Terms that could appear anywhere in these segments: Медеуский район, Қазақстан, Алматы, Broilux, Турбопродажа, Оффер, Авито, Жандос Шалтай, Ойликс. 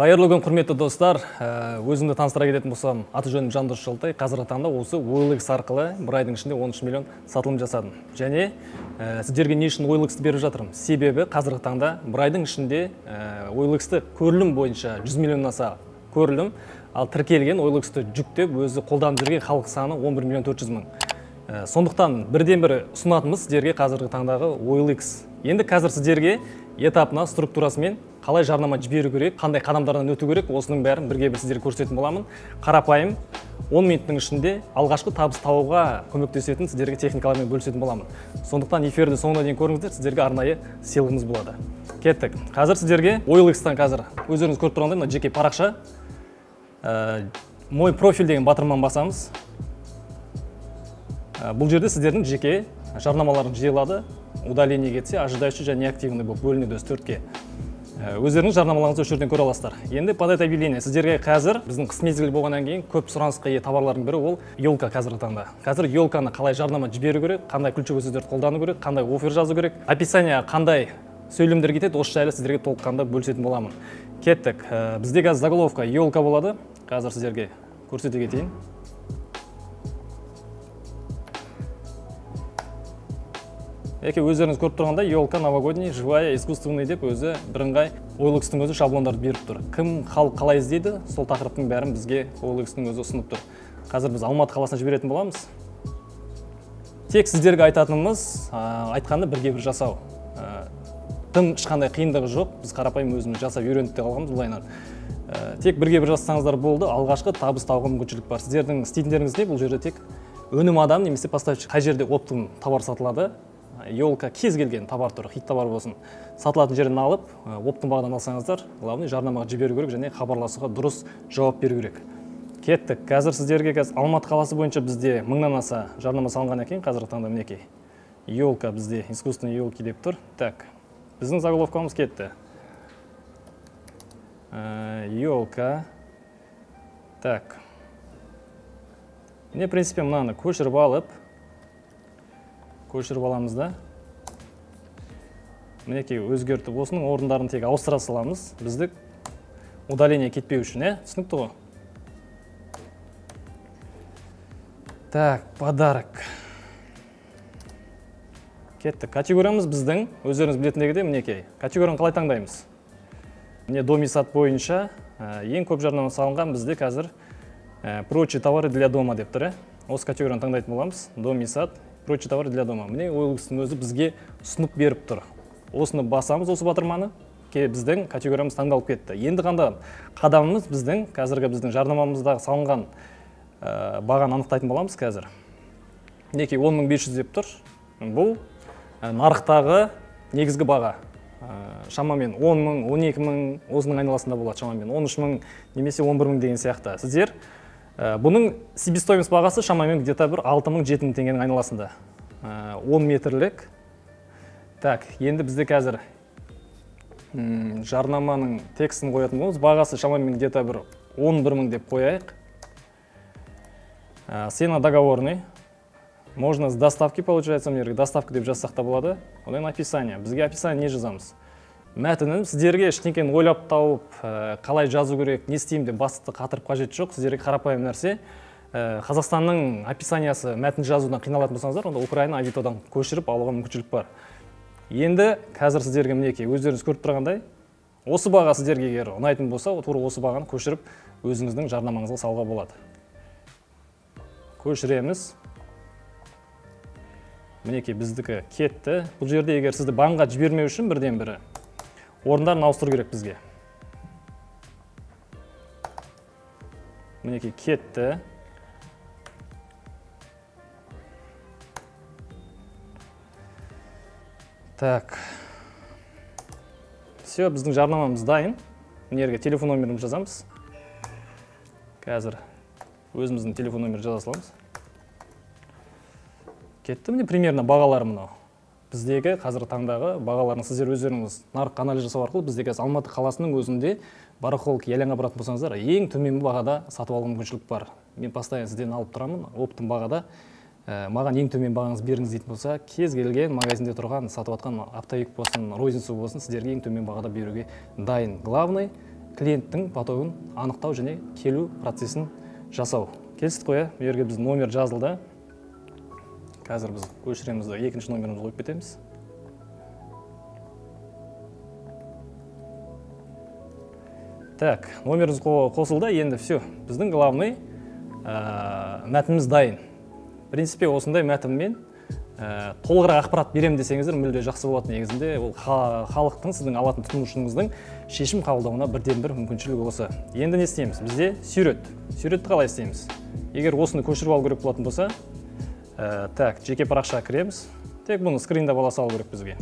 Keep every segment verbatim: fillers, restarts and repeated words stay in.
Қайырлы күн, құрметті достар, өзімді таныстыра келетін болсам, аты жөнім Жандос Шалтай. Қазіргі таңда осы Ойликс арқылы бір айдың ішінде он үш миллион сатылым жасадым. Және ә, сіздерге не үшін Ойликсті беріп жатырмын? Себебі қазіргі таңда бір айдың ішінде ә, Ойликсті көрілім бойынша жүз миллион аса көрілім, ал тіркелген Ойликсті жүктеп, өзі қолданып жүрген халық саны он бір миллион төрт жүз мың. Ә, сондықтан бірден-бірі ұсынатынымыз сіздерге қазіргі таңдағы Ойликс. Енді қазір сіздерге этапына, структурасымен қалай жарнама жіберу керек, қандай қадамдардан өту керек, осының бәрін бірге бір сіздерге көрсететін боламын. Қарапайым он минуттың ішінде алғашқы табыс тауға көмектесетін сіздерге техникалармен бөлісетін боламын. Сондықтан эфирді соңына дейін көріңіздер, сіздерге арнайы сыйлығымыз болады. Кеттік. Қазір сіздерге Ойликстан қазір өздеріңіз көріп тұрғандай мына жеке парақша, ә, мой профиль деген батырман басамыз. Ә, бұл жерде сіздердің жеке жарнамаларыңыз жиылады. Удаление кетсе, ожидающий және активный болып бөлінеді төртке. Өздеріңіз жарнамаларыңызды осы жерден көре аласыздар. Енді подать объявление. Сіздерге қазір біздің қыс мезгілі болғаннан кейін көп сұранысқа ие тауарлардың бірі ол елка қазіргі таңда. Қазір елканы қалай жарнама жіберу керек, қандай ключевой сөздерді қолдану керек, қандай офер жазу керек, описание қандай сөйлемдер кетеді, осы жайлы сіздерге толыққанда бөлісетін боламын. Кеттік. Бізде қазір заголовка елка болады. Қазір сіздерге көрсете кетейін. Яке өздеріңіз көріп тұрғанда елка новогодний, живая, искусственный деп өзі бірыңғай Ойликстің өзі шаблондарды беріп тұр. Кім халық қалай іздейді, сол тақырыптың бәрін бізге Ойликстің өзі ұсынып тұр. Қазір біз Алматы қаласына жіберетін боламыз. Тек сіздерге айтатынымыз, айтқанды бірге бір жасау. Тым ешқандай қиындығы жоқ, біз қарапайым өзіміз жасап үйреніп те қалғанбыз бұлайнар. Тек бірге бір жасасаңыздар болды, алғашқы табыс табуға мүмкіншілік бар. Сіздердің стейтіндеріңізде бұл жерде тек өнім адам немесе поставщик қай жерде оптом товар сатылады. Елка кез келген табар түрі, хит табар болсын. Сатылатын жерін алып, оптом бағадан алсаңыздар, главный жарнамаға жіберу керек және хабарласуға дұрыс жауап беру керек. Кеттік. Қазір сіздерге қазір Алматы қаласы бойынша бізде мыңнан аса жарнама салынған екен, қазіргі таңда мінекей. Елка бізде искусственный елки деп тұр. Так. Біздің заголовкамыз кетті. Елка. Так. Мен, в принципе, мынаны көшіріп алып, көшіріп аламыз да. Мінекей өзгертіп, осының орындарын тек ауыстыра саламыз. Бізді удаление кетпеу үшін, ә? Түсінікті ғой. Так, подарок. Кетті. Категориямыз біздің, өздеріңіз білетіндегіде мінекей. Категорияны қалай таңдаймыз? Міне домисат бойынша ең көп жарнама салынған бізде қазір прочие товары для дома деп тұр, ә? Осы категорияны таңдайтын боламыз. Домисат прочие товары для дома. Міне Ойликстің өзі бізге ұсынып беріп тұр. Осыны басамыз, осы батырманы, біздің категориямыз таңдалып кетті. Енді қанда қадамымыз біздің, қазіргі біздің жарнамамыздағы салынған ә, бағаны анықтайтын боламыз қазір. Мінекей он мың бес жүз деп тұр. Бұл ә, нарықтағы негізгі баға. Ә, шамамен он мың, он екі мың, осының айналасында болады шамамен. он үш мың немесе он бір мың деген сияқты. Сіздер бұның себестоимость бағасы шамамен где-то бір алты мың жеті мың теңгенің айналасында. он метрлік. Так, енді бізде қазір ұм, жарнаманың текстін қоятын боламыз. Бағасы шамамен где-то бір он бір мың деп қояйық. Сена договорный. Можно с доставки, получается, мерге. Доставка деп жазсақ та болады. Одан описание. Бізге описание не жазамыз? Мәтінім, сіздерге ештеңені ойлап тауып, қалай жазу керек, не істеймін деп басты қатырып қажет жоқ. Сіздерге қарапайым нәрсе, Қазақстанның описаниясы мәтін жазудан қиналатын болсаңыздар, онда Украина авитодан көшіріп алуға мүмкіншілік бар. Енді қазір сіздерге мінекей өздеріңіз көріп тұрғандай, осы баға сіздерге егер ұнайтын болса, тура осы бағаны көшіріп өзіңіздің жарнамаңызға салуға болады. Көшіреміз. Мінекей біздікі кетті. Бұл жерде егер сізді банға жібермеу үшін бірден бірі орындарын ауыстыру керек бізге. Мінекей кетті. Так. Все, біздің жарнамамыз дайын. Мінерге телефон номерін жазамыз. Қазір өзіміздің телефон номерін жаза саламыз. Кетті. Міне примерно бағалар мынау. Біздегі қазіргі таңдағы бағаларын сіздер өздеріңіз нарық анализ жасау арқылы біздегі Алматы қаласының өзінде барахолка ялаңға баратын болсаңыздар, ең төменгі бағада сатып алуға мүмкіншілік бар. Мен постоянно сізден алып тұрамын, оптом бағада ә, маған ең төмен бағаңыз беріңіз дейтін болса, кез келген магазинде тұрған, сатып атқан автоек болсын, розница болсын, сіздерге ең төмен бағада беруге дайын. Главный клиенттің потогын анықтау және келу процесін жасау. Келістік қоя, берге біз номер жазылды. Қазір біз көшіремізді, екінші номерімізді қойып кетеміз. Так, номеріміз қосылды, енді все. Біздің главный мәтініміз дайын. В принципе, осындай мәтінмен толығырақ ақпарат берем десеңіздер, мүлде жақсы болатын негізінде, ол халықтың, сіздің алатын тұтынушыңыздың шешім қабылдауына бірден-бір мүмкіншілік осы. Енді не істейміз? Бізде сюрет. Сюретті қалай істейміз? Егер осыны көшіріп алу керек болатын болса, так, жеке парақшаға кіреміз. Тек бұны скринда бола салу керек бізге.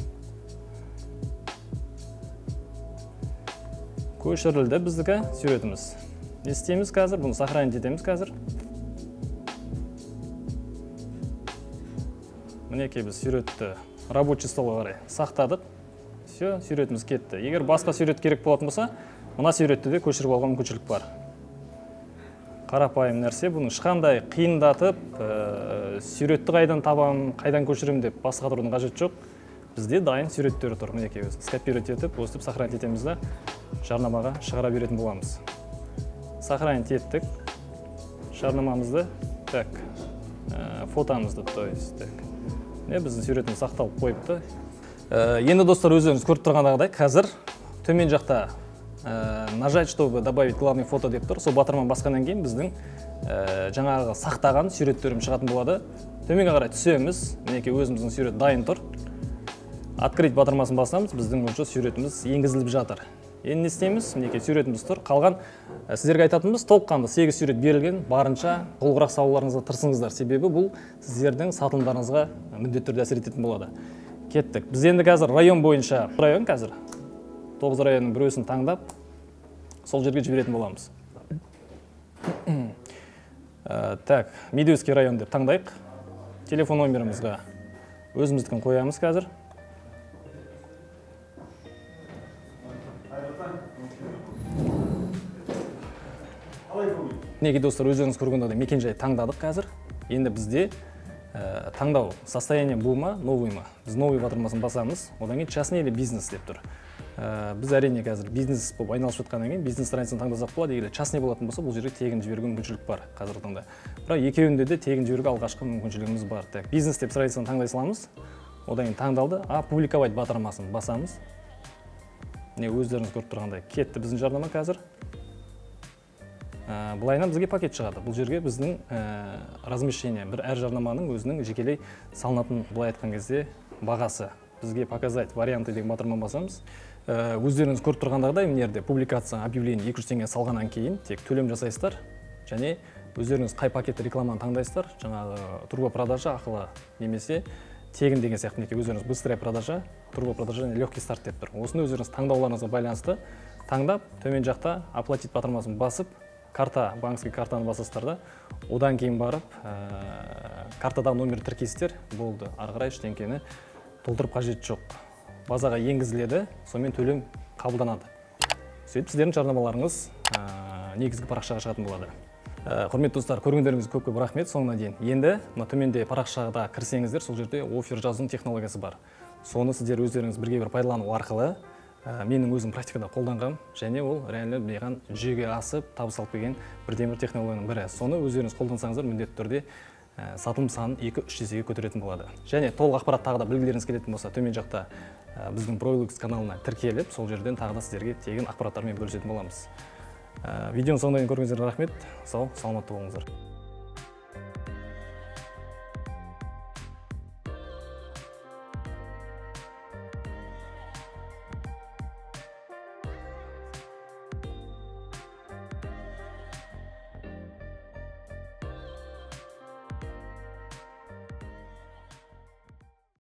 Көшірілді біздікі сюретіміз. Не істейміз қазір? Бұны сохранить етеміз қазір. Мінеке біз сюретті рабочий столға қарай сақтадық. Все, сюретіміз кетті. Егер басқа сюрет керек болатын болса, мына сюретті де көшіріп алған мүмкіншілік бар. Қарапайым нәрсе, бұны ешқандай қиындатып, сюретті қайдан табам, қайдан көшірем деп басқа тұрудың қажеті жоқ. Бізде дайын сюреттері тұр. Мінеке біз скопировать етіп, өстіп сохранить етеміз де жарнамаға шығара беретін боламыз. Сохранить еттік жарнамамызды, так, фотомызды, то есть, так. Біздің сюретіні сақталып қойыпты. Енді достар, өздеріңіз көріп тұрғандағыдай, қазір төмен жақта нажать, чтобы добавить главный фото деп тұр. Сол батырман басқаннан кейін біздің жаңағы сақтаған сюреттерім шығатын болады. Төменге қарай түсеміз. Мінекей өзіміздің сюрет дайын тұр. Открыть батырмасын басамыз, біздің уже сюретіміз енгізіліп жатыр. Енді не істейміз? Мінекей сюретіміз тұр. Қалған сіздерге айтатынымыз, толыққанды сегіз сюрет берілген, барынша толығырақ салуларыңызға тырысыңыздар. Себебі бұл сіздердің сатылымдарыңызға міндетті түрде әсер ететін болады. Кеттік. Біз енді қазір район бойынша, район қазір тоғыз районның біреусін таңдап, сол жерге жіберетін боламыз. Так, Медеуский район деп таңдайық. Телефон номерімізге өзіміздікін қоямыз қазір. Неге достар, өздеріңіз көргенде мекен жай таңдадық қазір. Енді бізде таңдау состояние болма, новый ма. Біз новый батырмасын басамыз, одан кейін частный или бизнес деп тұр. Біз әрине қазір бизнес болып айналысып жатқаннан кейін бизнес страницасын таңдасақ болады. Егер частный болатын болса, бұл жерге тегін жіберуге мүмкіншілік бар қазіргі таңда. Бірақ екеуінде де тегін жіберуге алғашқы мүмкіншілігіміз бар. Так, бизнес деп страницаны таңдай саламыз, одан кейін таңдалды, опубликовать батырмасын басамыз. Не өздеріңіз көріп тұрғандай кетті біздің жарнама қазір. Бұлайынан бізге пакет шығады. Бұл жерге біздің размещение, бір әр жарнаманың өзінің жекелей салынатын, бұлай айтқан кезде, бағасы. Бізге показать варианты деген батырман басамыз. Өздеріңіз көріп тұрғандағыдай мінерде публикация объявление екі жүз теңге салғаннан кейін тек төлем жасайсыздар және өздеріңіз қай пакетті рекламаны таңдайсыздар, жаңағы турбопродажа ақылы немесе тегін деген сияқты. Мінекей өздеріңіз быстрая продажа, турбопродажа және легкий старт деп тұр. Осыны өздеріңіз таңдауларыңызға байланысты таңдап, төмен жақта оплатить батырмасын басып, карта, банкский картаны басастарда, одан кейін барып, картадан номер тіркестер болды. Арғырай үштенкені толтырып қажет жоқ. Базаға енгізіледі, сонымен төлем қабылданады. Сөйтіп, сіздердің жарнамаларыңыз негізгі парақшаға шығатын болады. Құрметті достар, көргендеріңіз көп-көп рахмет, соңына дейін. Енді, төменде парақшаға кірсеңіздер, сол жерде офер жазудың технологиясы бар. Соны сіздер өздеріңіз бірге-бір пайдалану арқылы менің өзім практикада қолданғам, және ол реалды бейған жүйеге асып, табысалып деген бірден-бір технологияның бірі. Соны өздеріңіз қолдансаңыздар, міндетті түрде сатылым санын екі-үш есеге көтеретін болады. Және толық ақпарат тағы да білгілеріңіз келетін болса, төмен жақта біздің Broilux каналына тіркеліп, сол жерден тағы да сіздерге тегін ақпараттармен бөлісетін боламыз. Видеоның соңына дейін көргеніңізге рахмет. Сау, саламатты болыңыздар.